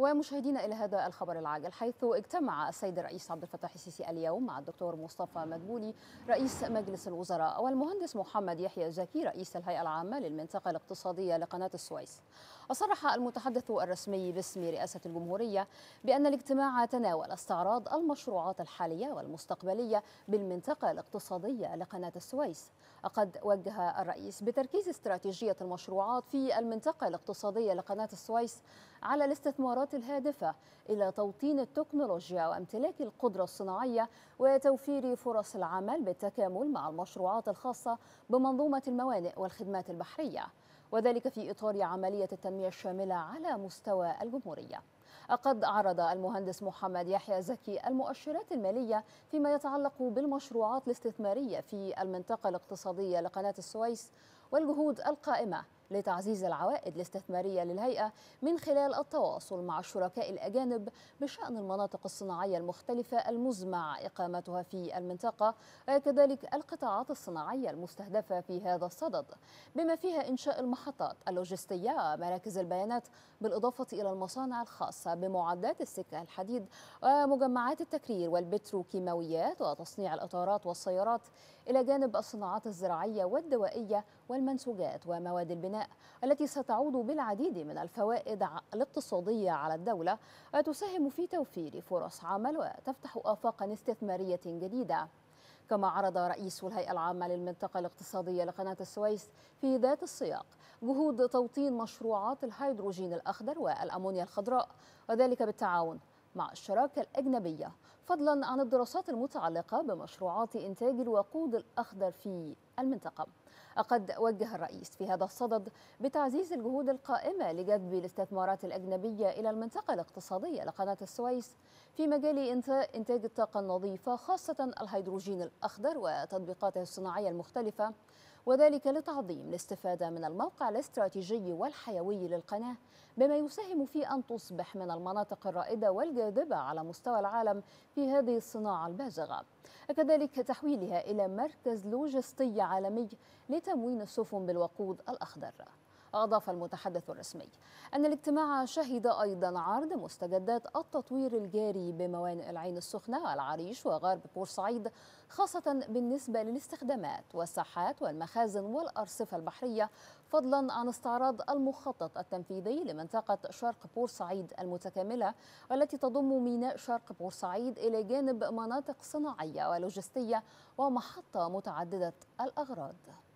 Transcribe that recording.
ومشاهدينا إلى هذا الخبر العاجل، حيث اجتمع السيد الرئيس عبد الفتاح السيسي اليوم مع الدكتور مصطفى مدبولي رئيس مجلس الوزراء والمهندس محمد يحيى الزكي رئيس الهيئة العامة للمنطقة الاقتصادية لقناة السويس. وصرح المتحدث الرسمي باسم رئاسة الجمهورية بأن الاجتماع تناول استعراض المشروعات الحالية والمستقبلية بالمنطقة الاقتصادية لقناة السويس. وقد وجه الرئيس بتركيز استراتيجية المشروعات في المنطقة الاقتصادية لقناة السويس على الاستثمارات الهادفة إلى توطين التكنولوجيا وامتلاك القدرة الصناعية وتوفير فرص العمل بالتكامل مع المشروعات الخاصة بمنظومة الموانئ والخدمات البحرية، وذلك في إطار عملية التنمية الشاملة على مستوى الجمهورية. قد عرض المهندس محمد يحيى زكي المؤشرات المالية فيما يتعلق بالمشروعات الاستثمارية في المنطقة الاقتصادية لقناة السويس والجهود القائمة لتعزيز العوائد الاستثمارية للهيئة من خلال التواصل مع الشركاء الأجانب بشأن المناطق الصناعية المختلفة المزمع إقامتها في المنطقة وكذلك القطاعات الصناعية المستهدفة في هذا الصدد، بما فيها إنشاء المحطات اللوجستية ومراكز البيانات بالإضافة إلى المصانع الخاصة بمعدات السكة الحديد ومجمعات التكرير والبتروكيماويات وتصنيع الإطارات والسيارات، إلى جانب الصناعات الزراعية والدوائية والمنسوجات ومواد البناء التي ستعود بالعديد من الفوائد الاقتصادية على الدولة وتساهم في توفير فرص عمل وتفتح آفاقا استثمارية جديدة. كما عرض رئيس الهيئة العامة للمنطقة الاقتصادية لقناة السويس في ذات السياق جهود توطين مشروعات الهيدروجين الأخضر والأمونيا الخضراء، وذلك بالتعاون مع الشراكة الأجنبية، فضلا عن الدراسات المتعلقة بمشروعات إنتاج الوقود الأخضر في المنطقة. قد وجه الرئيس في هذا الصدد بتعزيز الجهود القائمة لجذب الاستثمارات الأجنبية إلى المنطقة الاقتصادية لقناة السويس في مجال إنتاج الطاقة النظيفة خاصة الهيدروجين الأخضر وتطبيقاته الصناعية المختلفة، وذلك لتعظيم الاستفادة من الموقع الاستراتيجي والحيوي للقناة بما يساهم في أن تصبح من المناطق الرائدة والجاذبة على مستوى العالم في هذه الصناعة البازغة، وكذلك تحويلها إلى مركز لوجستي عالمي لتموين السفن بالوقود الأخضر. أضاف المتحدث الرسمي أن الاجتماع شهد أيضا عرض مستجدات التطوير الجاري بموانئ العين السخنة والعريش وغرب بورسعيد، خاصة بالنسبة للاستخدامات والساحات والمخازن والأرصفة البحرية، فضلا عن استعراض المخطط التنفيذي لمنطقة شرق بورسعيد المتكاملة والتي تضم ميناء شرق بورسعيد إلى جانب مناطق صناعية ولوجستية ومحطة متعددة الأغراض.